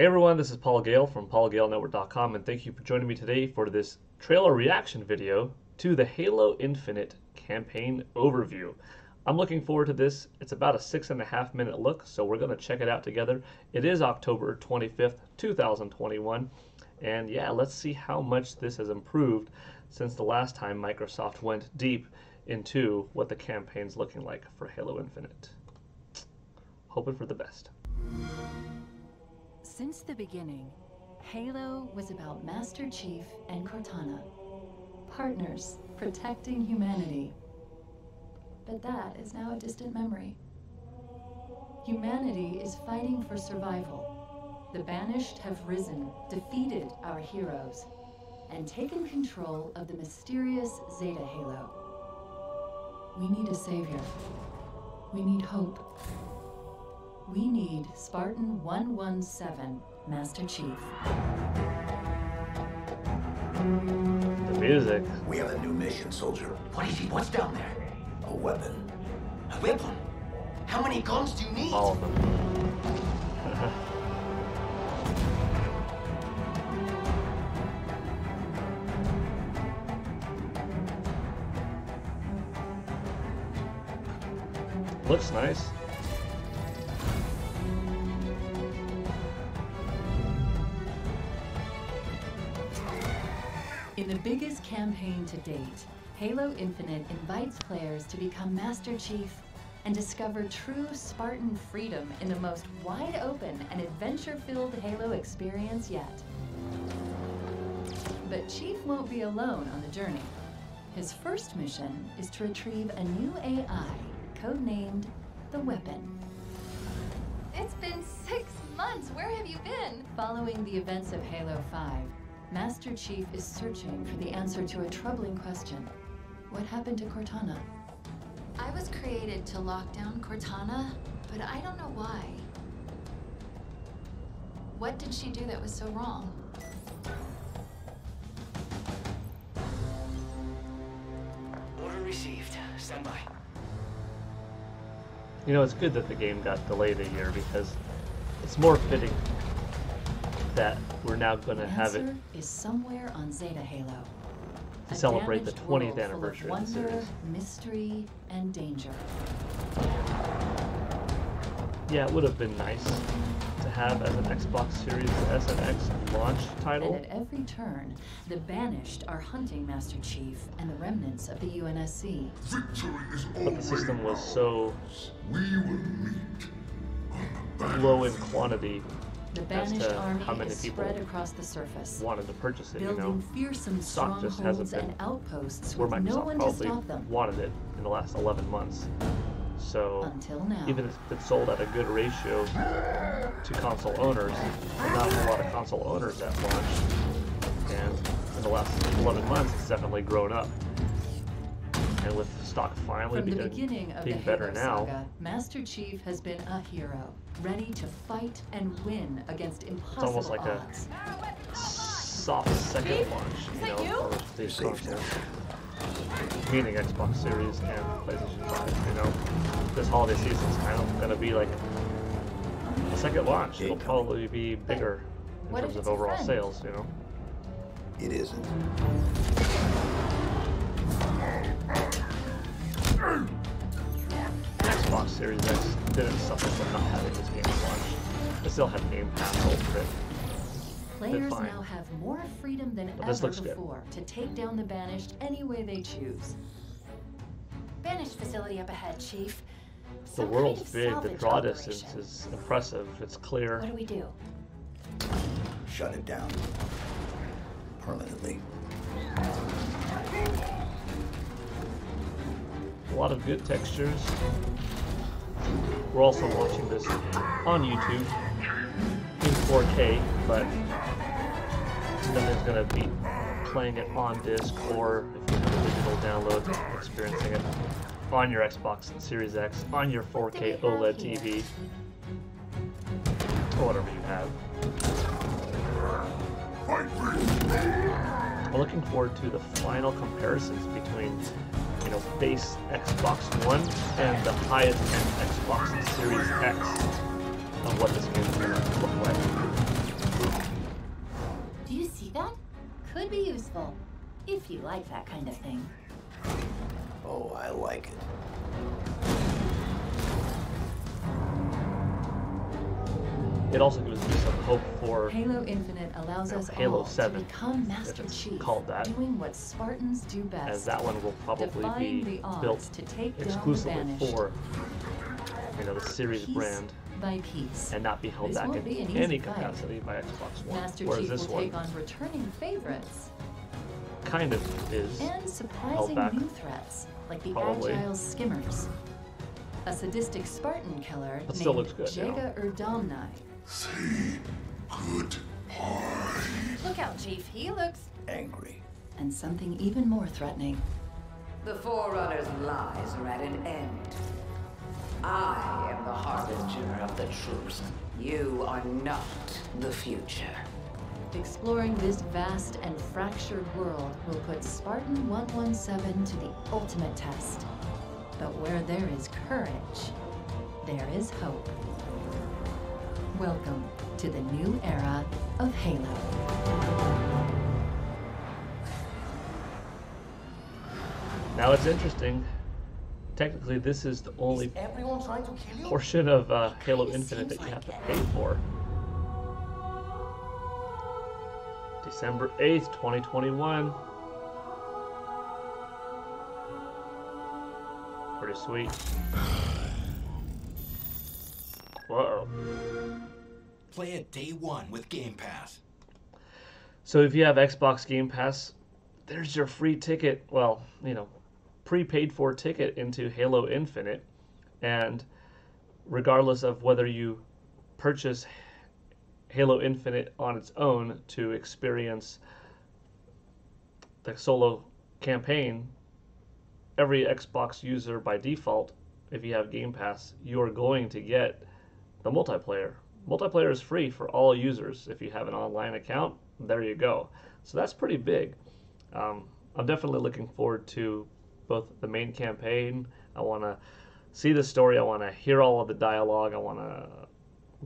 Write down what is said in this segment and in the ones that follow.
Hey everyone, this is Paul Gale from paulgalenetwork.com, and thank you for joining me today for this trailer reaction video to the Halo Infinite campaign overview. I'm looking forward to this. It's about a 6.5 minute look, so we're going to check it out together. It is October 25th, 2021, and yeah, let's see how much this has improved since the last time Microsoft went deep into what the campaign's looking like for Halo Infinite. Hoping for the best. Since the beginning, Halo was about Master Chief and Cortana, partners protecting humanity. But that is now a distant memory. Humanity is fighting for survival. The Banished have risen, defeated our heroes, and taken control of the mysterious Zeta Halo. We need a savior. We need hope. We need Spartan-117, Master Chief. The music. We have a new mission, soldier. What is it? What's down there? A weapon. A weapon? How many guns do you need? All of them. Looks nice. In the biggest campaign to date, Halo Infinite invites players to become Master Chief and discover true Spartan freedom in the most wide-open and adventure-filled Halo experience yet. But Chief won't be alone on the journey. His first mission is to retrieve a new AI, codenamed The Weapon. It's been 6 months! Where have you been? Following the events of Halo 5, Master Chief is searching for the answer to a troubling question. What happened to Cortana? I was created to lock down Cortana, but I don't know why. What did she do that was so wrong? Order received. Stand by. You know, it's good that the game got delayed a year because it's more fitting that we're now going to have it is somewhere on Zeta Halo to celebrate the 20th anniversary of the series. Mystery and danger. Yeah, it would have been nice to have as an Xbox Series S and X launch title. And at every turn, the Banished are hunting Master Chief and the remnants of the UNSC. But the system was so low in quantity. The Banished army is spread across the surface, wanted to purchase it, you know. Fearsome stock just hasn't been outposts where Microsoft probably wanted it in the last 11 months. So until now, even if it's sold at a good ratio to console owners, there's not a lot of console owners at launch. And in the last 11 months, it's definitely grown up. And with stock finally beginning of the Halo saga, Master Chief has been a hero, ready to fight and win against impossible odds. It's almost like a soft second launch, you know, for these consoles, meaning Xbox Series and PlayStation 5. You know, this holiday season is kind of going to be like a second launch. It'll probably be bigger in terms of overall sales, you know. It isn't. Xbox Series X didn't suffer from not having this game launched. It still had Game Pass Ultimate. Players now have more freedom than ever before to take down the Banished any way they choose. Banished facility up ahead, Chief. The world's big. The draw distance is impressive. It's clear. What do we do? Shut it down. Permanently. A lot of good textures. We're also watching this on YouTube in 4K, but nothing's going to beat playing it on disc or, if you have a digital download, experiencing it on your Xbox Series X, on your 4K OLED TV, or whatever you have. I'm looking forward to the final comparisons between base Xbox One and the highest end Xbox Series X of what this game is going to look like. could be useful, if you like that kind of thing. Oh, I like it. It also gives me some hope for Halo Infinite allows us Halo 7 to become Master Chief, called that, doing what Spartans do best, as that one will probably be built to take exclusively for the series brand. By piece. And not be held back in any capacity by Xbox One. Master Chief will take on returning favorites. Kind of is. And surprising new threats, like the agile Skimmers. A sadistic Spartan killer named Zeta Halo. Say goodbye. Look out, Chief. He looks angry. And something even more threatening. The Forerunner's lies are at an end. I am the harbinger of the truth. You are not the future. Exploring this vast and fractured world will put Spartan-117 to the ultimate test. But where there is courage, there is hope. Welcome to the new era of Halo. Now it's interesting. Technically, this is the only portion of Halo Infinite that you have to pay for. December 8th, 2021. Pretty sweet. Whoa. Play it day one with Game Pass. So if you have Xbox Game Pass, there's your free ticket. Well, you know, prepaid for ticket into Halo Infinite, and regardless of whether you purchase Halo Infinite on its own to experience the solo campaign, every Xbox user by default, if you have Game Pass, you're going to get the multiplayer. Multiplayer is free for all users. If you have an online account, there you go. So that's pretty big. I'm definitely looking forward to both the main campaign. I want to see the story. I want to hear all of the dialogue. I want to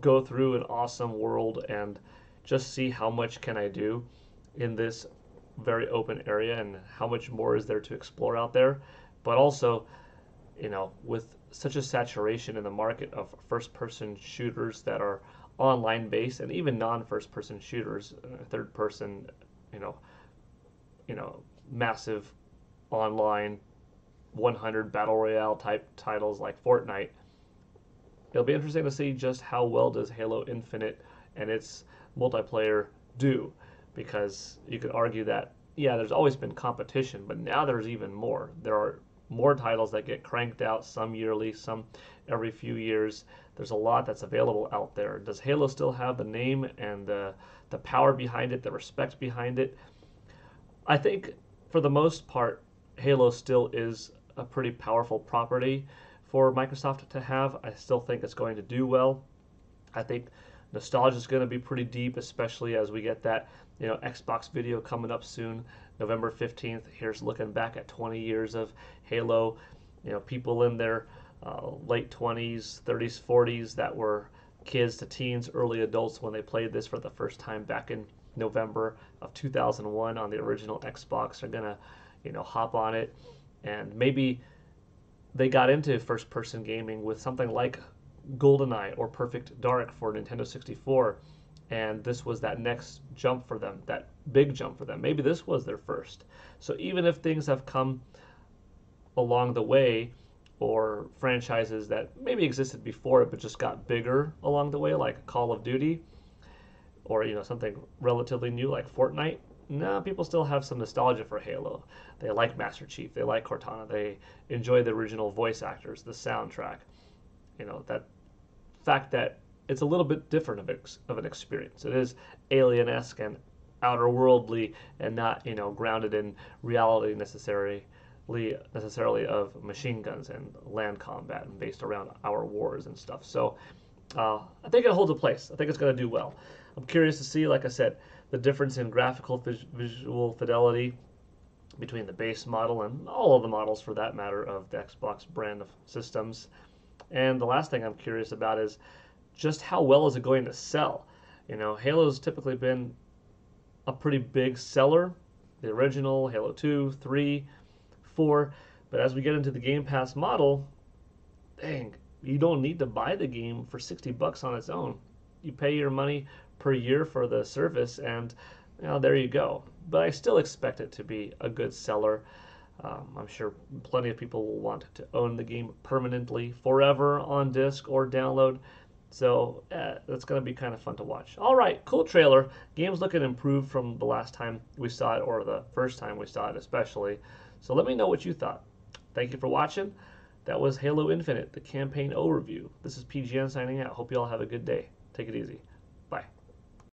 go through an awesome world and just see how much can I do in this very open area and how much more is there to explore out there. But also, you know, with such a saturation in the market of first-person shooters that are online-based and even non-first-person shooters, third-person, you know, massive online 100 battle royale type titles like Fortnite. It'll be interesting to see just how well does Halo Infinite and its multiplayer do, because you could argue that, yeah, there's always been competition, but now there's even more. There are more titles that get cranked out, some yearly, some every few years. There's a lot that's available out there. Does Halo still have the name and the power behind it, the respect behind it? I think for the most part, Halo still is a pretty powerful property for Microsoft to have. I still think it's going to do well. I think nostalgia is going to be pretty deep, especially as we get that, you know, Xbox video coming up soon, November 15th. Here's looking back at 20 years of Halo. You know, people in their late 20s, 30s, 40s that were kids to teens, early adults when they played this for the first time back in November of 2001 on the original Xbox are gonna, you know, hop on it, and maybe they got into first-person gaming with something like Goldeneye or Perfect Dark for Nintendo 64, and this was that next jump for them, that big jump for them. Maybe this was their first. So even if things have come along the way, or franchises that maybe existed before it but just got bigger along the way, like Call of Duty, or, you know, something relatively new like Fortnite, no, people still have some nostalgia for Halo. They like Master Chief. They like Cortana. They enjoy the original voice actors, the soundtrack. You know, that fact that it's a little bit different of an experience. It is alien-esque and outer-worldly and not, you know, grounded in reality necessarily of machine guns and land combat and based around our wars and stuff. So I think it holds a place. I think it's going to do well. I'm curious to see, like I said, the difference in graphical visual fidelity between the base model and all of the models, for that matter, of the Xbox brand of systems. And the last thing I'm curious about is just how well is it going to sell? You know, Halo's typically been a pretty big seller. The original, Halo 2, 3, 4. But as we get into the Game Pass model, dang, you don't need to buy the game for $60 on its own. You pay your money per year for the service, and now there you go. But I still expect it to be a good seller. I'm sure plenty of people will want to own the game permanently, forever, on disc or download. So that's going to be kind of fun to watch. All right, cool trailer. Game's looking improved from the last time we saw it, or the first time we saw it especially. So let me know what you thought. Thank you for watching. That was Halo Infinite, the campaign overview. This is PGN signing out. Hope you all have a good day. Take it easy.